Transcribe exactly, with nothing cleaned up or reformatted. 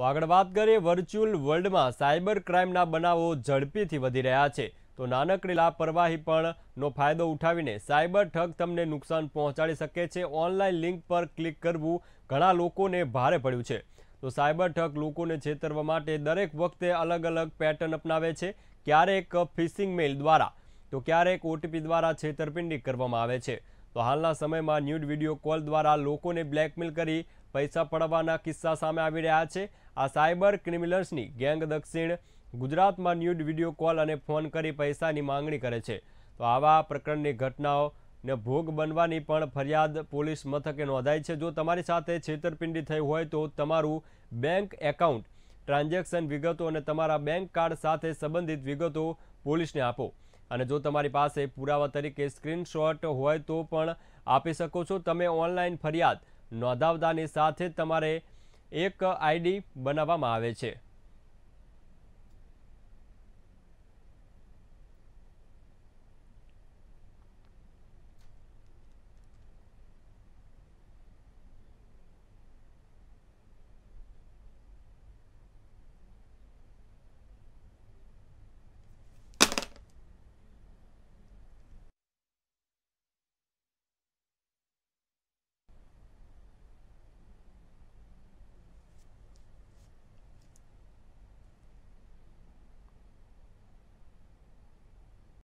તો આગળ વાત કરીએ વર્ચ્યુઅલ વર્લ્ડમાં સાયબર ક્રાઇમના બનાવો ઝડપીથી વધી રહ્યા છે તો નાનકડી લાપરવાહી પણનો ફાયદો ઉઠાવીને સાયબર ઠગ તમને નુકસાન પહોંચાડી શકે છે। ઓનલાઈન લિંક પર ક્લિક કરવું ઘણા લોકોને ભારે પડ્યું છે તો સાયબર ઠગ લોકોને છેતરવા માટે દરેક વખતે અલગ અલગ પેટર્ન અપનાવે છે। ક્યારેક ફિશિંગ મેઇલ દ્વારા તો ક્યારેક ઓટીપી દ્વારા છેતરપિંડી કરવામાં આવે છે। તો હાલના સમયમાં ન્યૂડ વિડીયો કોલ દ્વારા લોકોને બ્લેકમેલ કરી પૈસા પડાવવાના કિસ્સા સામે આવી રહ્યા છે। આ સાયબર ક્રિમિનલ્સની ગેંગ દક્ષિણ ગુજરાતમાં ન્યૂડ વિડીયો કોલ અને ફોન કરી પૈસાની માંગણી કરે છે। તો આવા પ્રકરણની ઘટનાઓને ભોગ બનવાની પણ ફરિયાદ પોલીસ મથકે નોંધાઈ છે। જો તમારી સાથે છેતરપિંડી થઈ હોય તો તમારું બેંક એકાઉન્ટ ટ્રાન્ઝેક્શન વિગતો અને તમારા બેંક કાર્ડ સાથે સંબંધિત વિગતો પોલીસને આપો અને જો તમારી પાસે પુરાવા તરીકે સ્ક્રીનશોટ હોય તો પણ આપી શકો છો। તમે ઓનલાઈન ફરિયાદ નોંધાવતાની સાથે તમારે એક આઈડી બનાવવામાં આવે છે।